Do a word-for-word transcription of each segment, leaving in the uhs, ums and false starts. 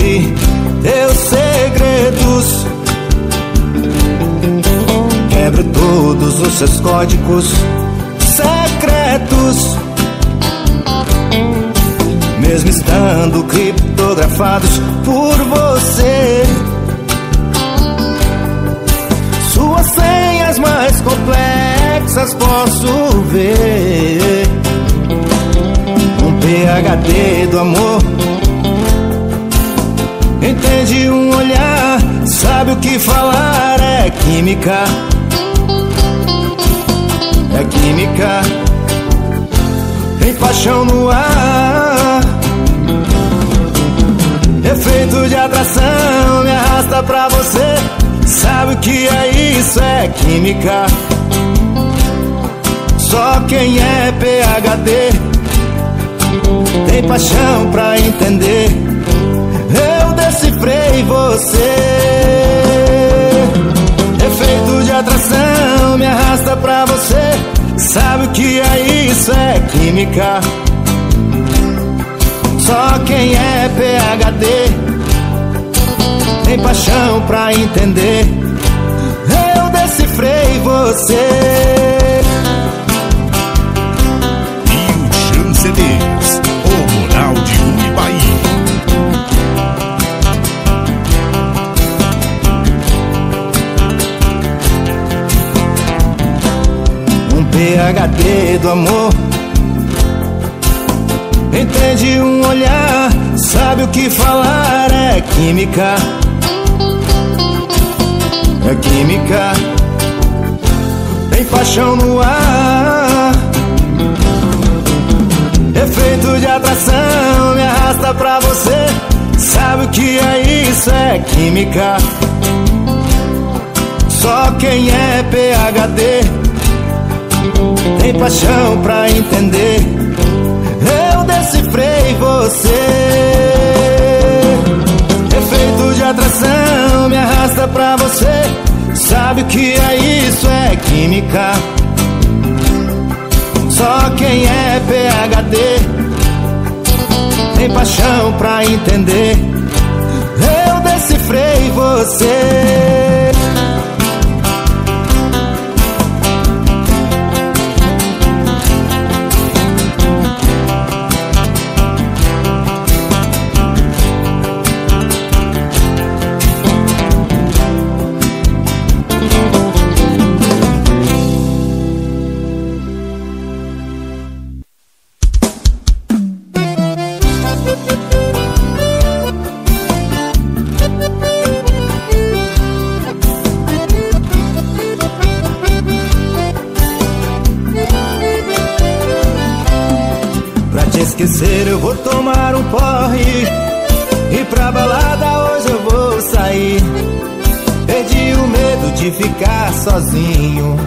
descobrir teus segredos. Quebro todos os seus códigos secretos. Mesmo estando criptografados por você, suas senhas mais complexas posso ver. Um P H D do amor, entende um olhar, sabe o que falar. É química, é química, tem paixão no ar. Efeito de atração me arrasta pra você, sabe o que é isso? É química. Só quem é P H D tem paixão pra entender. Eu decifrei você. Efeito de atração me arrasta pra você, sabe o que é isso? É química. Só quem é P H D tem paixão pra entender. Eu decifrei você. Rio Chance Cedês, o moral de Unibaí. Um P H D do amor, entende um olhar, sabe o que falar. É química, é química, tem paixão no ar. Efeito de atração me arrasta pra você, sabe o que é isso? É química. Só quem é P H D tem paixão pra entender. Decifrei você. Efeito de atração me arrasta pra você, sabe o que é isso? É química. Só quem é P H D tem paixão pra entender. Eu decifrei você. Eu vou tomar um porre e pra balada hoje eu vou sair. Perdi o medo de ficar sozinho,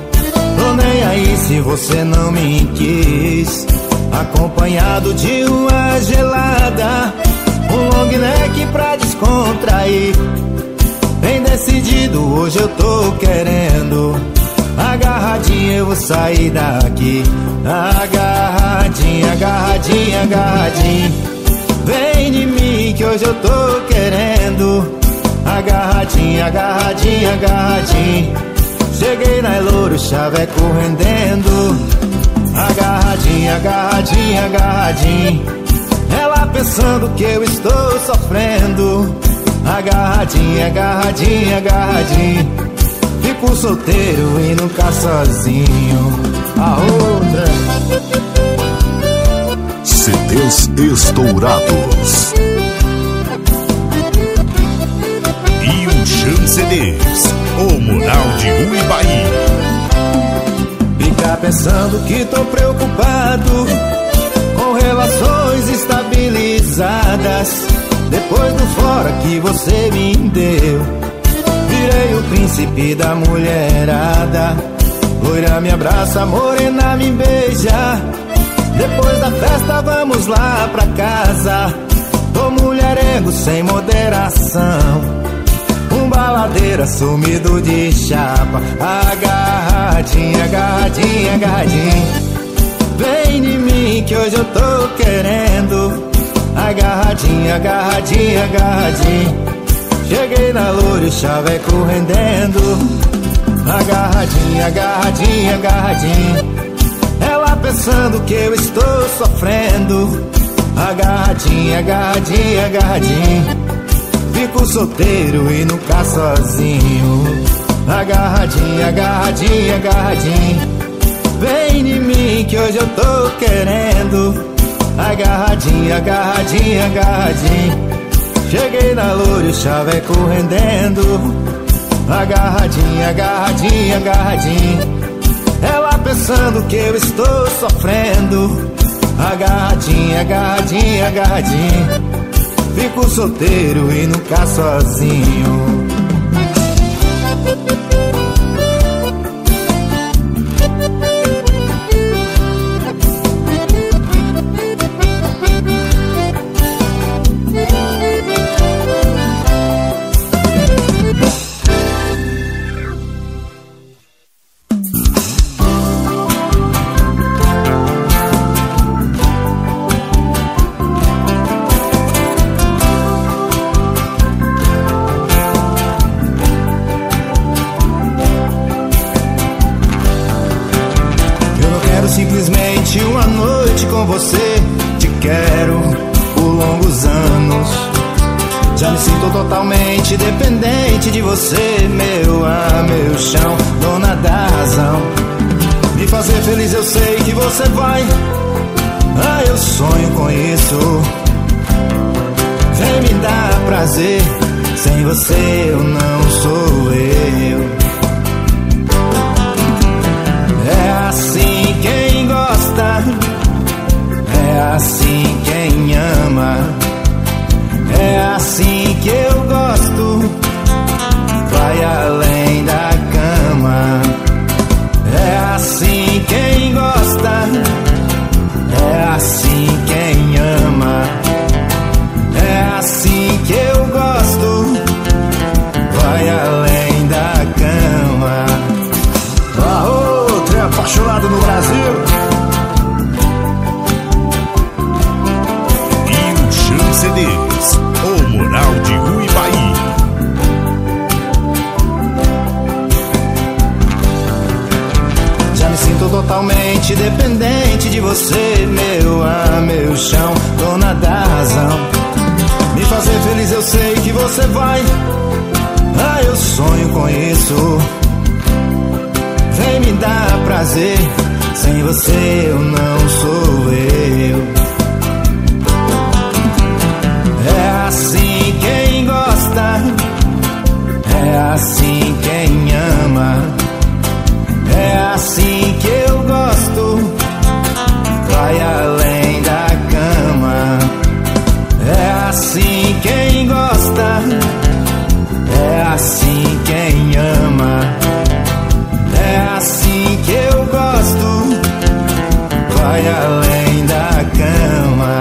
tô nem aí se você não me quis. Acompanhado de uma gelada, um long neck pra descontrair. Bem decidido, hoje eu tô querendo. Agarradinha eu vou sair daqui. Agarradinha, agarradinha, agarradinha, vem de mim que hoje eu tô querendo. Agarradinha, agarradinha, agarradinha, cheguei na Elouro, o chaveco rendendo. Agarradinha, agarradinha, agarradinha, ela pensando que eu estou sofrendo. Agarradinha, agarradinha, agarradinha, fico solteiro e nunca sozinho. A outra C Ds estourados e o Chance C Ds, o mural de Uibaí. Fica pensando que tô preocupado com relações estabilizadas. Depois do fora que você me deu, virei o príncipe da mulherada. Loira me abraça, morena me beija. Depois da festa vamos lá pra casa. Tô mulherengo sem moderação, um baladeira sumido de chapa. Agarradinha, agarradinha, agarradinha, vem de mim que hoje eu tô querendo. agarradinha, agarradinha, agarradinha. Cheguei na Lourixá, vai correndendo. Agarradinha, agarradinha, agarradinha. Ela pensando que eu estou sofrendo. Agarradinha, agarradinha, agarradinha. Fico solteiro e nunca sozinho. Agarradinha, agarradinha, agarradinha. Vem em mim que hoje eu tô querendo. Agarradinha, agarradinha, agarradinha. Cheguei na Lourixá, vai correndendo. Agarradinha, agarradinha, agarradinha. Ela pensando que eu estou sofrendo. Agarradinha, agarradinha, agarradinha. Fico solteiro e nunca sozinho. Sem você eu não sou eu. É assim quem gosta, é assim quem ama, é assim que eu gosto. Vai além da cama. É assim quem gosta, é assim quem ama, é assim que eu gosto. Vai além da cama. A outra apaixonada no Brasil. E o Chão C Ds, o Moral de Uibaí. Já me sinto totalmente dependente de você, meu ar, meu chão, dona da razão. Me fazer feliz eu sei que você vai. Ah, eu sonho com isso. Vem me dar prazer. Sem você eu não sou eu. É assim quem gosta, é assim quem ama, é assim que eu gosto. Vai além da cama. É assim quem gosta, é assim quem ama, é assim que eu gosto. Vai além da cama.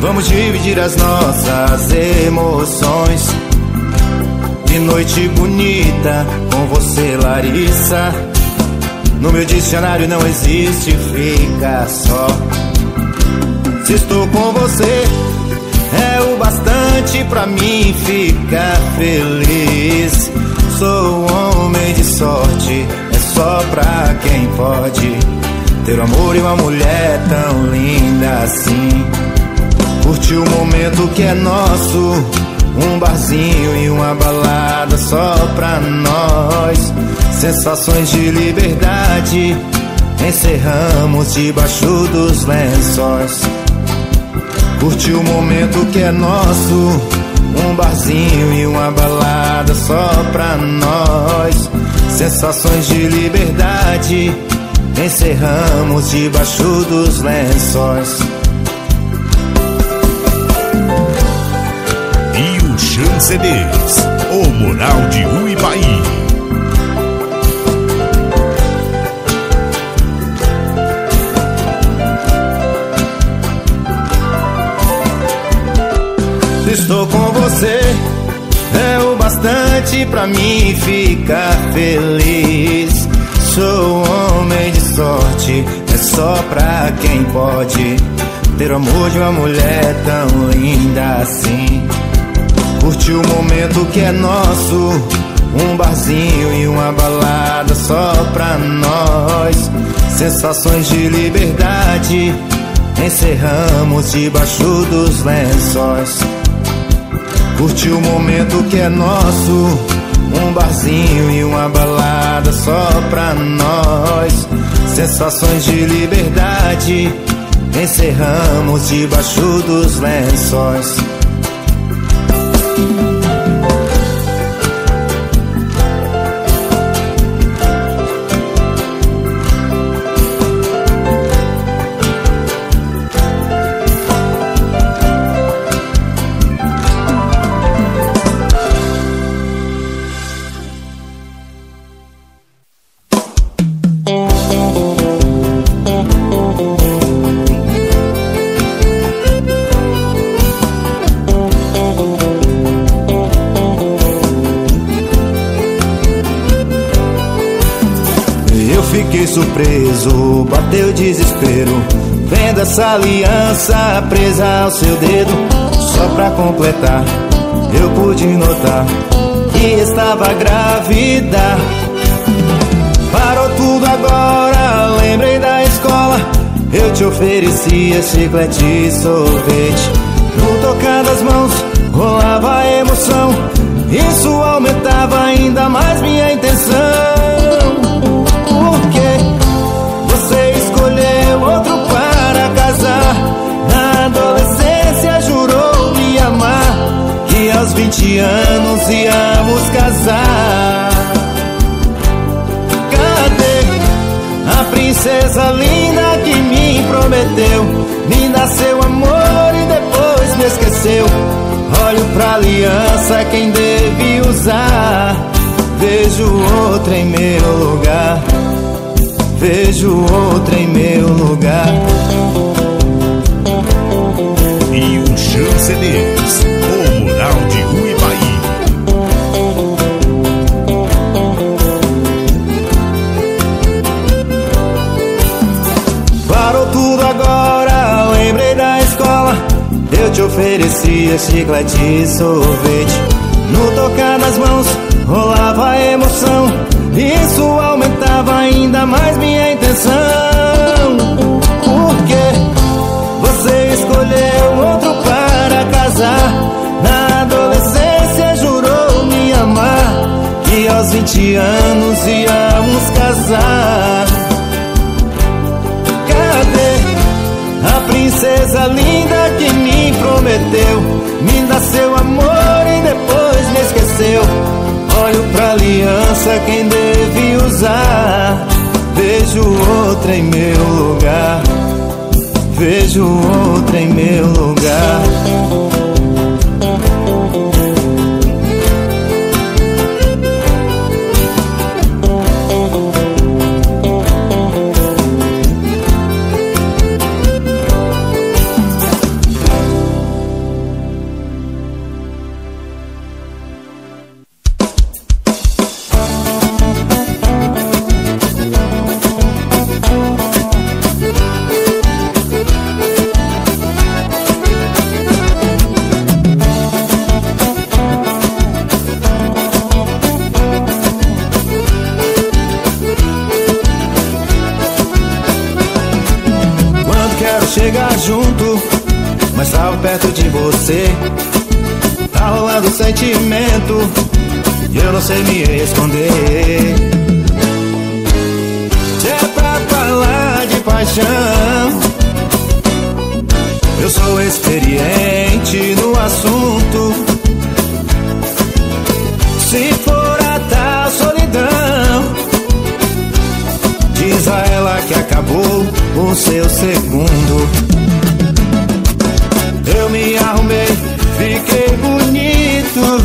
Vamos dividir as nossas emoções. Que noite bonita com você, Larissa. No meu dicionário não existe fica só. Se estou com você é o bastante pra mim ficar feliz. Sou um homem de sorte, é só pra quem pode ter o amor e uma mulher tão linda assim. Curti o momento que é nosso, um barzinho e uma balada só pra nós. Sensações de liberdade, encerramos debaixo dos lençóis. Curti o momento que é nosso, Um barzinho e uma balada só pra nós. Sensações de liberdade encerramos debaixo dos lençóis. E o Chancedês, o mural de Uibaí. Estou com você, é o bastante pra mim ficar feliz. Sou homem de sorte, é só pra quem pode ter o amor de uma mulher tão linda assim. Curte o momento que é nosso, um barzinho e uma balada só pra nós. Sensações de liberdade encerramos debaixo dos lençóis. Curte o momento que é nosso, um barzinho e uma balada só pra nós. Sensações de liberdade encerramos debaixo dos lençóis. Surpreso, bateu desespero, vendo essa aliança presa ao seu dedo. Só pra completar, eu pude notar que estava grávida. Parou tudo agora, lembrei da escola. Eu te oferecia chiclete e sorvete. No tocar das mãos, rolava a emoção. Isso aumentava ainda mais minha intenção. Outro para casar. Na adolescência jurou me amar, que aos vinte anos íamos casar. Cadê a princesa linda que me prometeu? Me dá seu amor e depois me esqueceu. Olho pra aliança, quem deve usar? Vejo outra em meu lugar. Vejo outra em meu lugar. E o Chancedês, o mural de Uibaí. Parou tudo agora, lembrei da escola. Eu te oferecia chiclete e sorvete. No tocar das mãos, rolava a emoção. Isso aumentava ainda mais minha intenção. Porque você escolheu outro para casar. Na adolescência jurou me amar, que aos vinte anos íamos casar. Cadê a princesa linda que me prometeu? Me dá seu amor e depois me esqueceu. Olho pra aliança, quem deve usar? Vejo outra em meu lugar. Vejo outra em meu lugar. E eu não sei me esconder. Se é pra falar de paixão, eu sou experiente no assunto. o seu segundo. Eu me arrumei, fiquei bonito,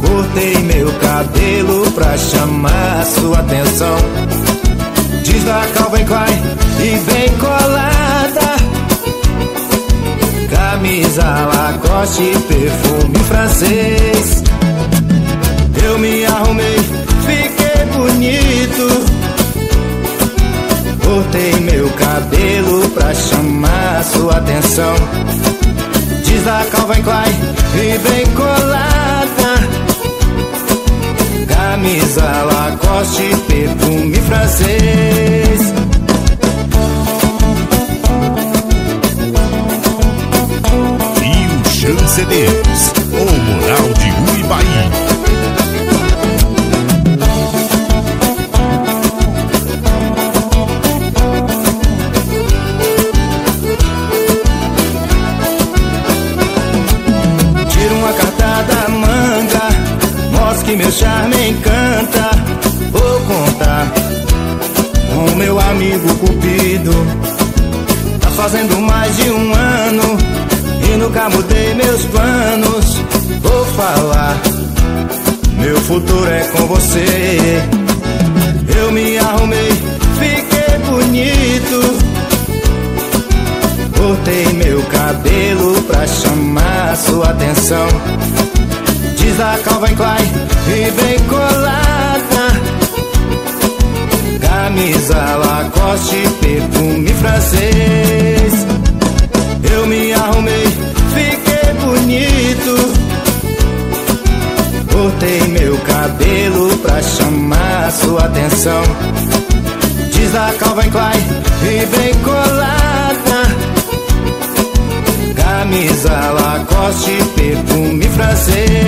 cortei meu cabelo pra chamar sua atenção. Diz da Calvin Klein e bem colada, camisa Lacoste, perfume francês. Eu me arrumei, fiquei bonito, cortei meu cabelo pra chamar sua atenção. Diz da Calvin Klein e bem colada, camisa Lacoste, perfume francês. Rio Chancedeiros, ou Moral de Uibaí. Meu charme encanta, vou contar com meu amigo Cupido. Tá fazendo mais de um ano e nunca mudei meus planos. Vou falar, meu futuro é com você. Eu me arrumei, fiquei bonito, cortei meu cabelo pra chamar sua atenção. Diz da Calvin Klein e bem colada, camisa Lacoste, perfume francês. Eu me arrumei, fiquei bonito, cortei meu cabelo pra chamar sua atenção. Diz da Calvin Klein e bem colada, camisa Lacoste, perfume francês.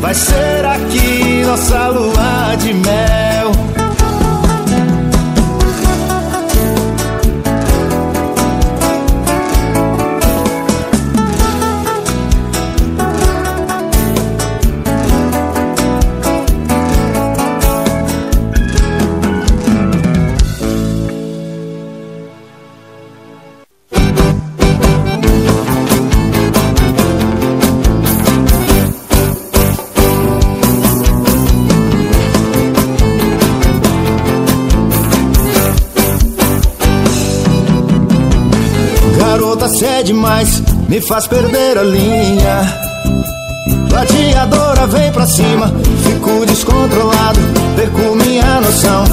Vai Vai ser aqui nossa lua de mel. É demais, me faz perder a linha. Gladiadora, vem pra cima. Fico descontrolado, perco minha noção.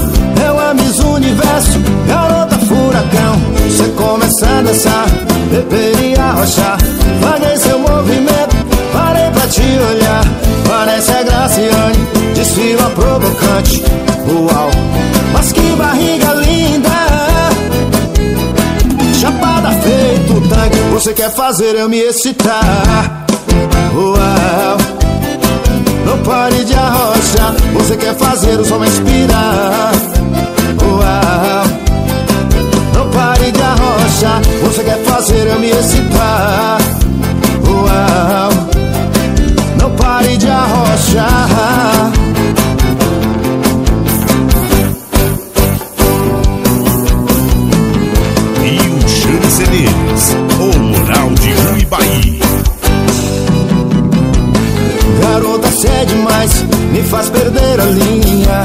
Ela Miss Universo, garota furacão. Você começa a dançar, beber e arrochar. Vaguei seu movimento, parei pra te olhar. Parece a Graciane, desfila provocante. Uau, mas que barriga linda, chapada feito tanque. Você quer fazer eu me excitar. Uau. Não pare de arrochar. Você quer fazer os homens pirar. Uau. Não pare de arrochar. Você quer fazer eu me excitar. Uau. Não pare de arrochar. O Moral de Rui Bahia. Garota, cê é demais, me faz perder a linha.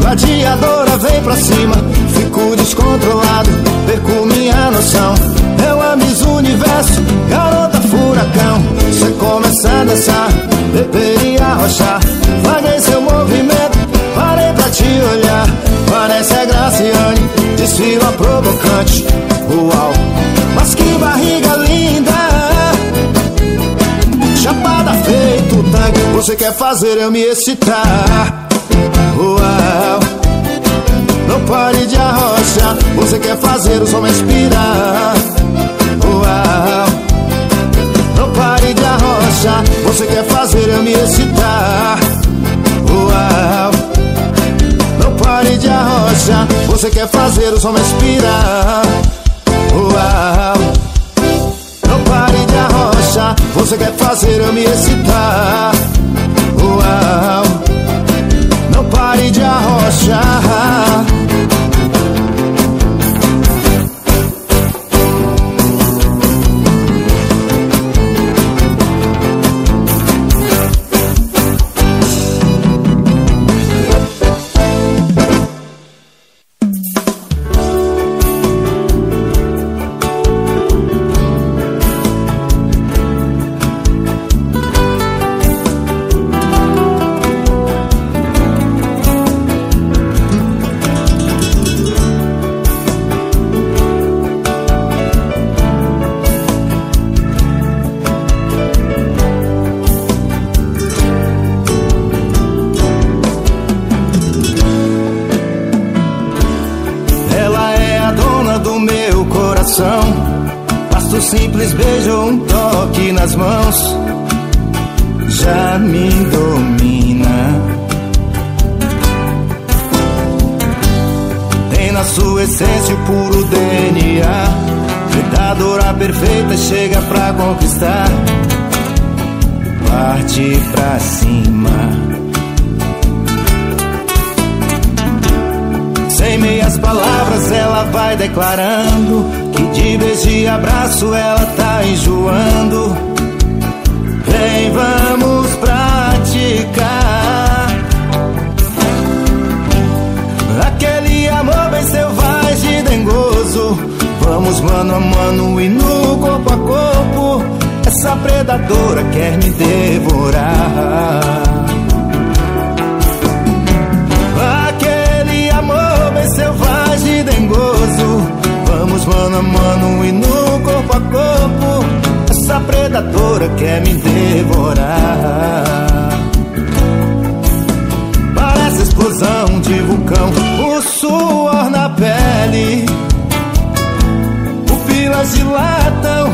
Gladiadora, vem pra cima. Fico descontrolado, perco minha noção. Ela Miss Universo, garota furacão. Cê começa a dançar, beber e arrochar. Vaguei seu movimento, parei pra te olhar. Parece a Graciane, desfila provocante. Uau, mas que barriga linda, chapada feito tanque. Você quer fazer eu me excitar. Uau, não pare de arrochar. Você quer fazer os homens pirar. Uau, não pare de arrochar. Você quer fazer eu me excitar. Uau, não pare de arrochar. Você quer fazer os homens pirar. Uau, não pare de arrochar. Você quer fazer eu me excitar. Uau, não pare de arrochar. Chega pra conquistar, parte pra cima. Sem meias palavras ela vai declarando que de beijo e abraço ela tá enjoando. Vem, vamos praticar aquele amor bem selvagem e dengoso. Vamos mano a mano e no corpo a corpo. Essa predadora quer me devorar. Aquele amor bem selvagem e dengoso. Vamos mano a mano e no corpo a corpo. Essa predadora quer me devorar. Parece explosão de vulcão, o suor na pele. Filas dilatam,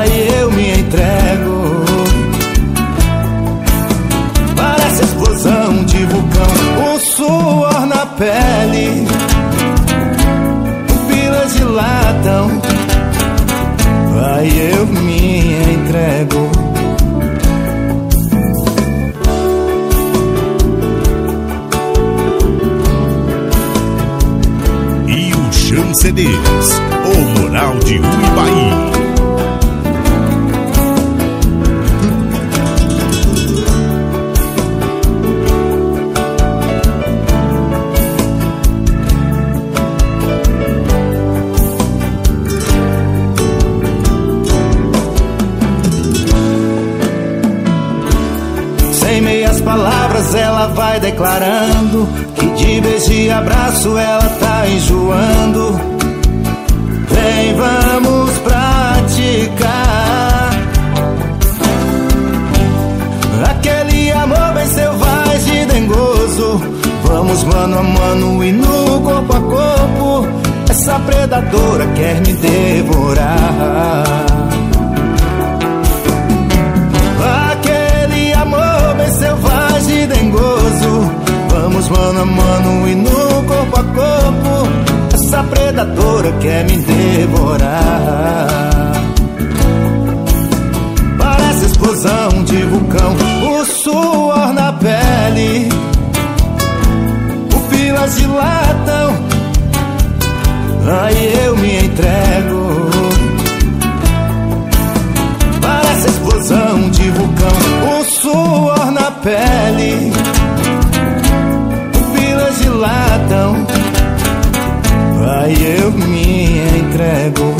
aí eu me entrego. pele, pupilas dilatam, aí eu me entrego. E o Chão C Ds, o moral de Uibaí. Ela vai declarando que de beijo e abraço ela tá enjoando. Vem, vamos praticar aquele amor bem selvagem e dengoso. Vamos mano a mano e no corpo a corpo, essa predadora quer me devorar. Selvagem e dengoso, vamos mano a mano e no corpo a corpo, essa predadora quer me devorar. Parece explosão de vulcão, o suor na pele, pupilas dilatam, aí eu me entrego. Parece explosão de vulcão, o suor na pele, pupilas dilatam, aí eu me entrego.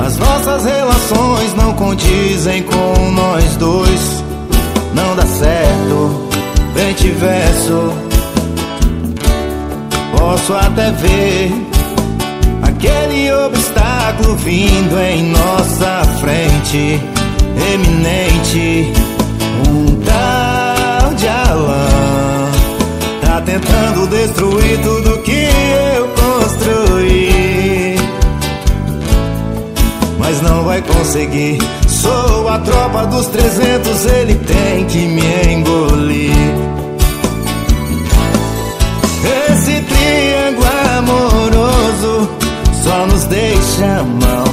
As As nossas relações não condizem com nós dois. Não dá certo, frente e verso. Posso até ver aquele obstáculo vindo em nossa frente, eminente. Um tal de Alan tá tentando destruir tudo que eu construí, mas não vai conseguir. Sou a tropa dos trezentos, ele tem que me engolir. Esse triângulo amoroso só nos deixa mal.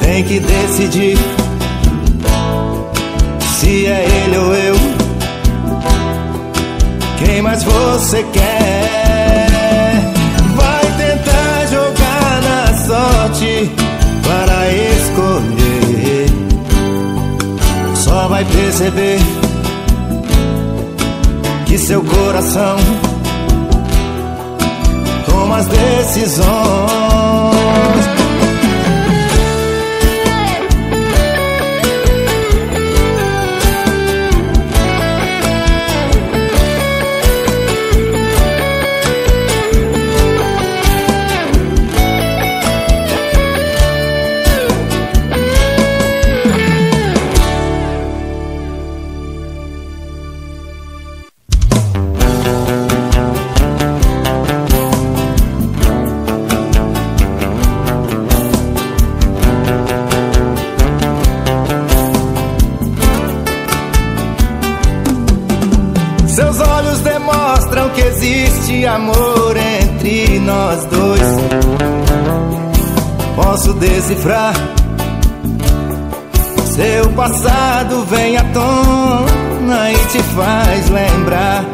Tem que decidir se é ele ou eu. Quem mais você quer? Vai tentar jogar na sorte para escolher. Só vai perceber que seu coração toma as decisões. Amor entre nós dois. Posso decifrar seu passado, vem à tona e te faz lembrar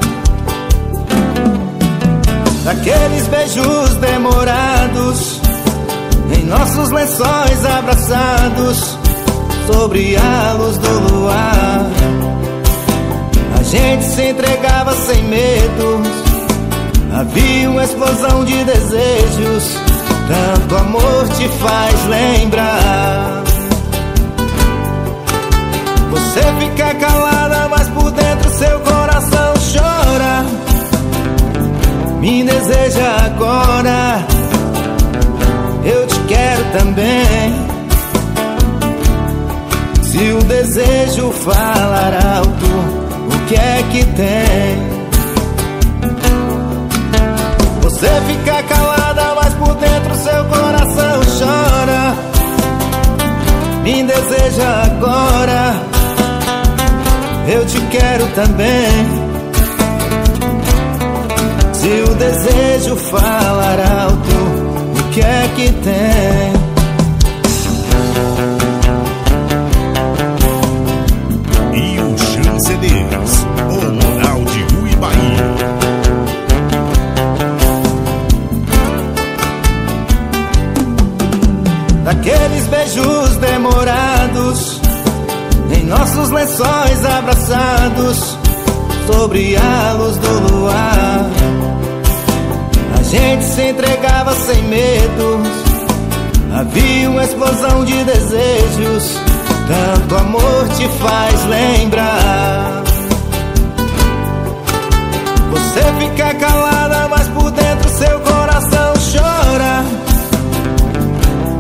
daqueles beijos demorados em nossos lençóis abraçados sobre a luz do luar. A gente se entregava sem medo. Havia uma explosão de desejos, tanto amor te faz lembrar. Você fica calada, mas por dentro seu coração chora. Me deseja agora, eu te quero também. Se o desejo falar alto, o que é que tem? Você fica calada, mas por dentro seu coração chora. Me deseja agora, eu te quero também. Se o desejo falar alto, o que é que tem? Daqueles beijos demorados em nossos lençóis abraçados sobre a luz do luar. A gente se entregava sem medo. Havia uma explosão de desejos, tanto amor te faz lembrar. Você fica calada, mas por dentro seu coração chora.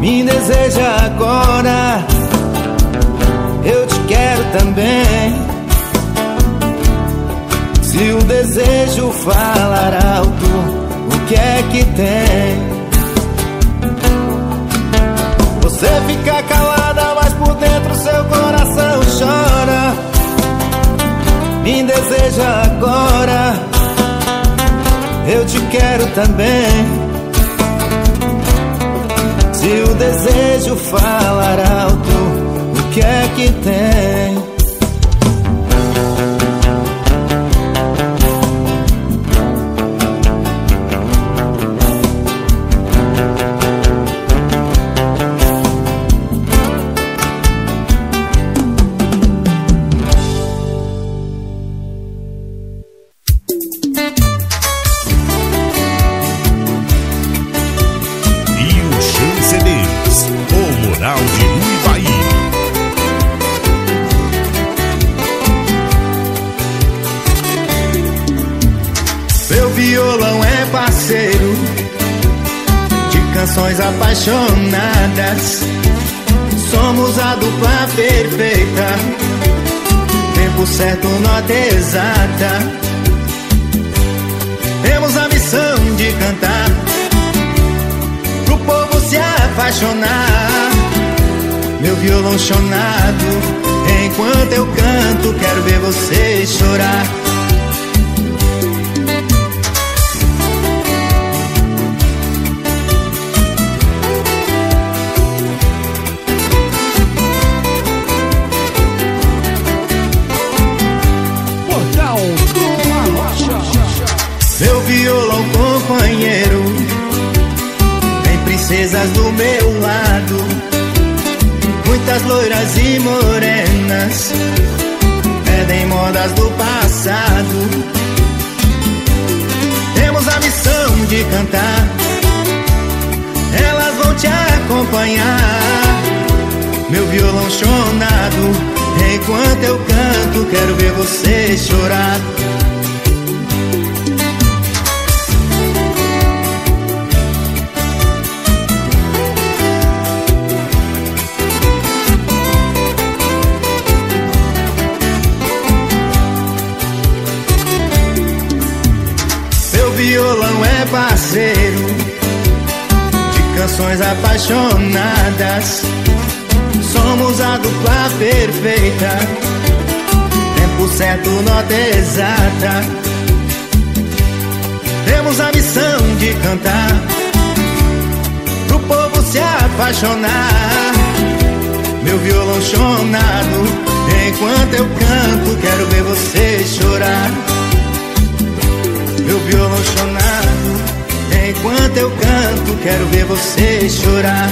Me deseja agora, eu te quero também. Se o desejo falar alto, o que é que tem? Você fica calada, mas por dentro seu coração chora. Me deseja agora, eu te quero também. Se o desejo falar alto, o que é que tem? C D apaixonadas. Somos a dupla perfeita, tempo certo, nota exata. Temos a missão de cantar pro povo se apaixonar. Meu violão chonado, enquanto eu canto, quero ver você chorar. Meu violão companheiro, tem princesas do meu lado, muitas loiras e morenas, pedem modas do passado. Temos a missão de cantar, elas vão te acompanhar. Meu violão chonado, enquanto eu canto, quero ver você chorar. Violão é parceiro de canções apaixonadas. Somos a dupla perfeita, tempo certo, nota exata. Temos a missão de cantar pro povo se apaixonar. Meu violão chonado, enquanto eu canto, quero ver você chorar. Meu violão chonado, enquanto eu canto, quero ver você chorar.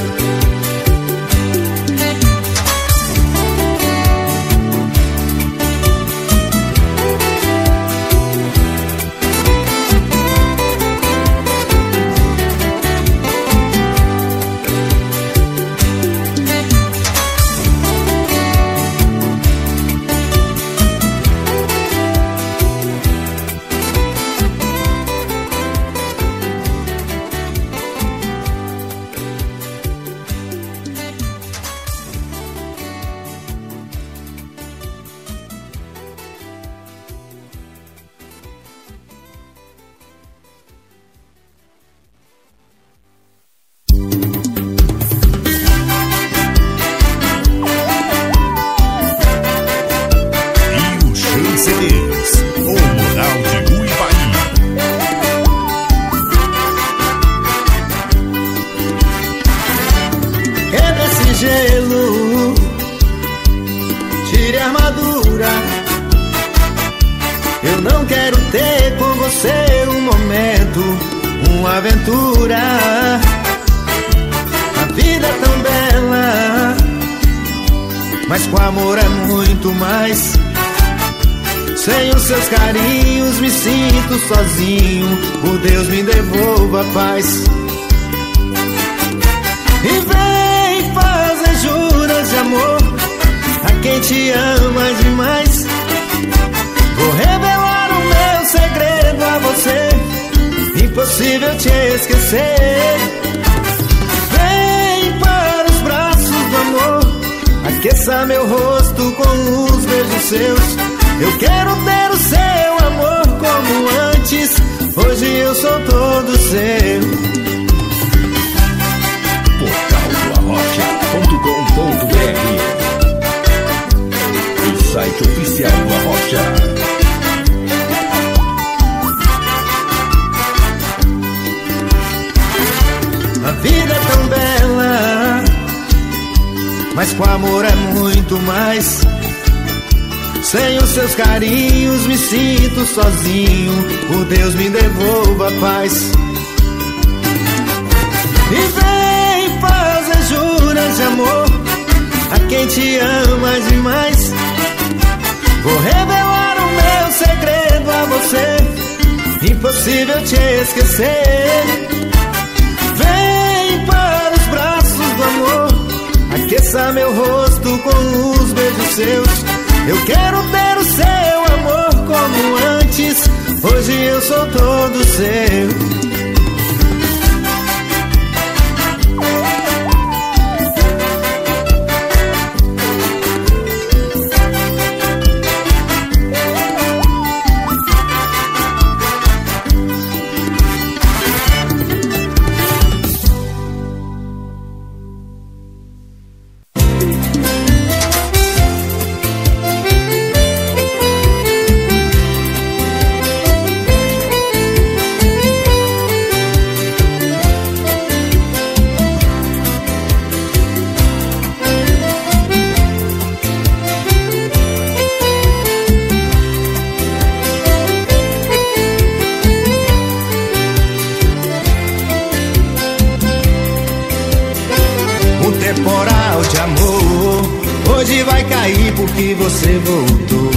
temporal de amor. Hoje vai cair porque você voltou.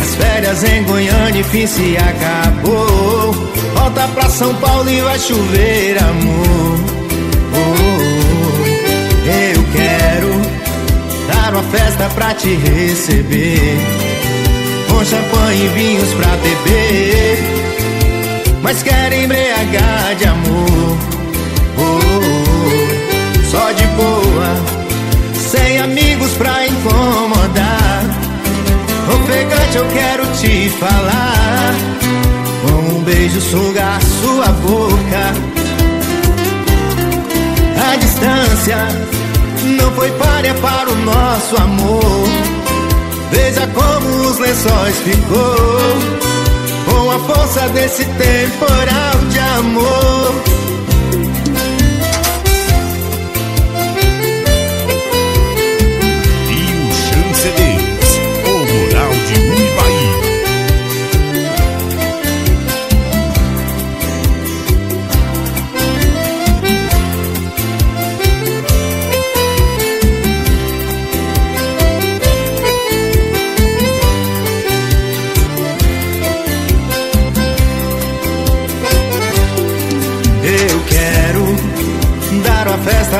As férias em Goiânia enfim se acabou. Volta pra São Paulo e vai chover amor. Oh, eu quero dar uma festa pra te receber, com champanhe e vinhos pra beber, mas quero embriagar de amor. Oh, oh, oh, só de boa, sem amigos pra incomodar. Ofegante eu quero te falar, com um beijo sugar sua boca. A distância não foi párea para o nosso amor. Veja como os lençóis ficou, com a força desse temporal de amor.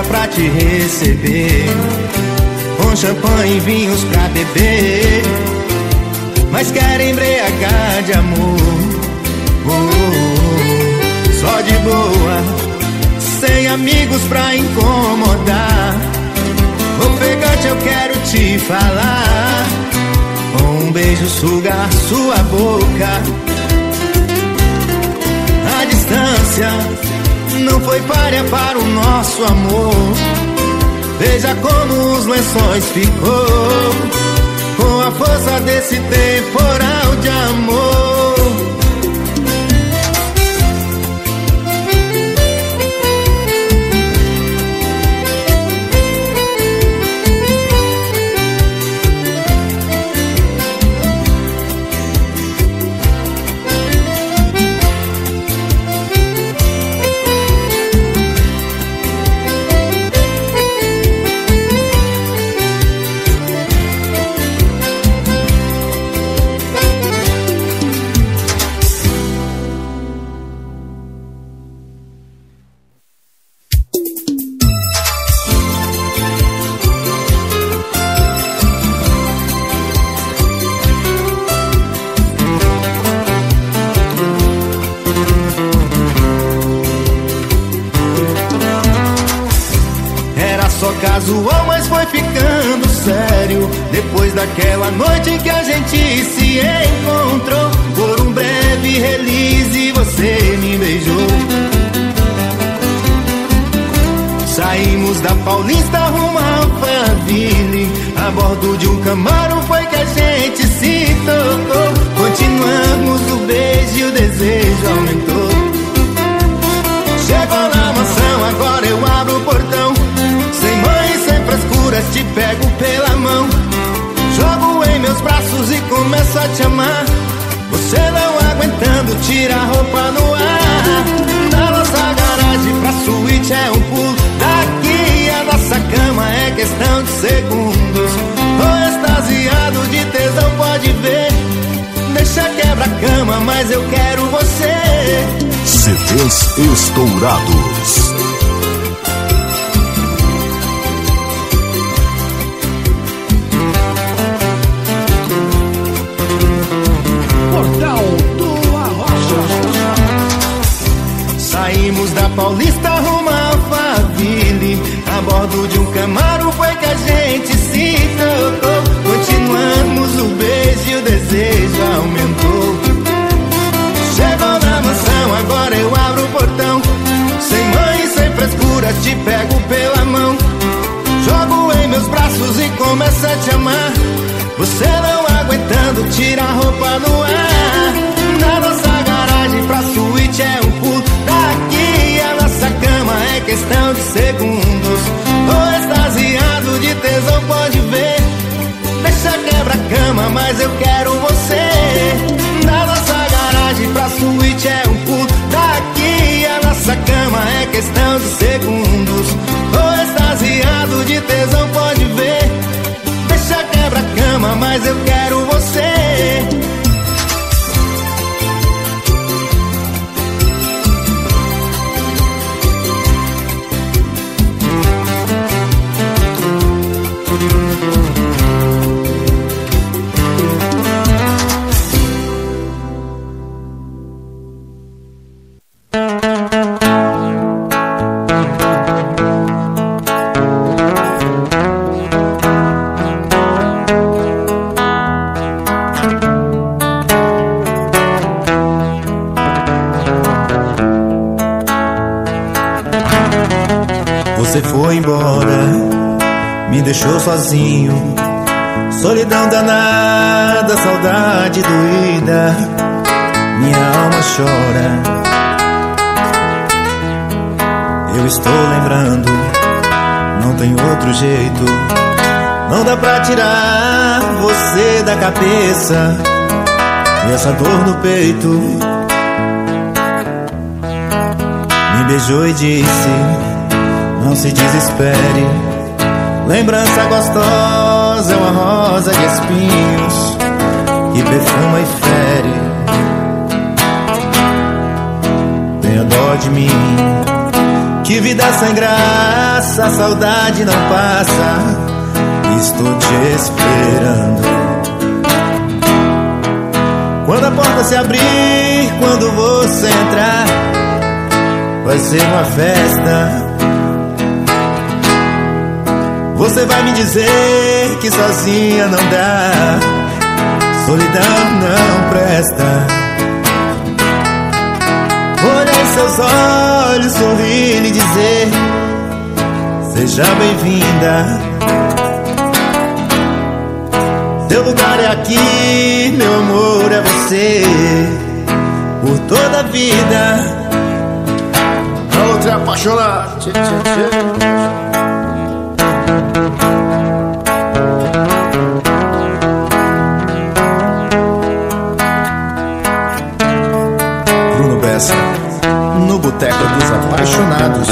Pra te receber, com champanhe e vinhos pra beber, mas quero embriagar de amor. Oh, oh, oh, só de boa, sem amigos pra incomodar. Ofegante eu quero te falar, com um beijo sugar sua boca. A distância não foi párea para o nosso amor. Veja como os lençóis ficou, com a força desse temporal de amor. Casual, mas foi ficando sério. Depois daquela noite que a gente se encontrou, por um breve release você me beijou. Saímos da Paulista rumo à Alphaville, a bordo de um Camaro foi que a gente se tocou. Continuamos o beijo e o desejo aumentou. Chegou na mansão, agora eu abro o portão. Sem mãe, sem frescuras, te pego pela mão, jogo em meus braços e começo a te amar. Você não aguentando, tira a roupa no ar. Da nossa garagem pra suíte é um pulo, daqui a nossa cama é questão de segundos. Tô extasiado de tesão, pode ver. Deixa quebra a cama, mas eu quero você. C Ds estourados. Saímos da Paulista rumo à Alphaville, a bordo de um Camaro foi que a gente se tocou. Continuamos o beijo e o desejo aumentou. Chegou na mansão, agora eu abro o portão. Sem mãe, sem frescuras, te pego pela mão, jogo em meus braços e começo a te amar. Você não aguentando, tira a roupa no ar. Na nossa garagem pra suíte é um pulo, daqui a nossa cama é questão de segundos. Tô extasiado de tesão, pode ver. Deixa quebra a cama, mas eu quero você. Na nossa garagem pra suíte é um pulo, daqui a nossa cama é questão de segundos. Tô extasiado de tesão. mas eu quero você. Deixou sozinho, solidão danada, saudade doída, minha alma chora. Eu estou lembrando, não tem outro jeito, não dá pra tirar você da cabeça e essa dor no peito. Me beijou e disse, não se desespere, lembrança gostosa é uma rosa de espinhos que perfuma e fere. Tenha dó de mim, que vida sem graça, a saudade não passa, estou te esperando. Quando a porta se abrir, quando você entrar, vai ser uma festa. Você vai me dizer que sozinha não dá, solidão não presta. Olhei seus olhos, sorri e lhe dizer, seja bem-vinda. Seu lugar é aqui, meu amor é você, por toda a vida. A outra apaixonada. Tchê, tchê, tchê. No boteco dos apaixonados,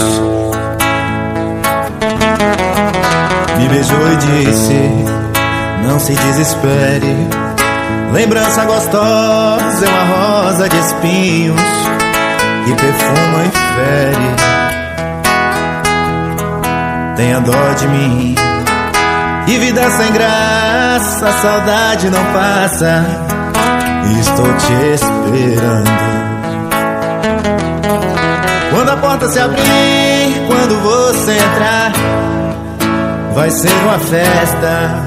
me beijou e disse, não se desespere, lembrança gostosa é uma rosa de espinhos que perfuma e fere. Tenha dó de mim, e vida sem graça, a saudade não passa, estou te esperando. Quando a porta se abrir, quando você entrar, vai ser uma festa.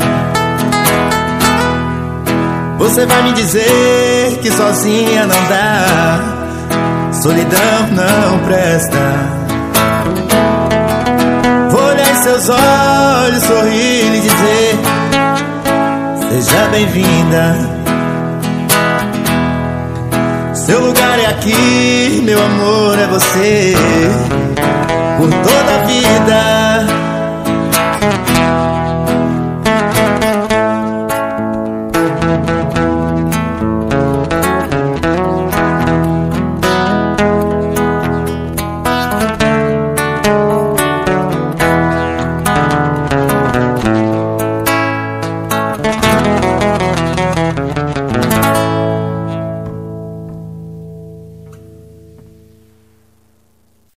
Você vai me dizer que sozinha não dá, solidão não presta. Vou olhar em seus olhos, sorrir e lhe dizer, seja bem-vinda. Seu lugar é aqui, meu amor é você, por toda a vida.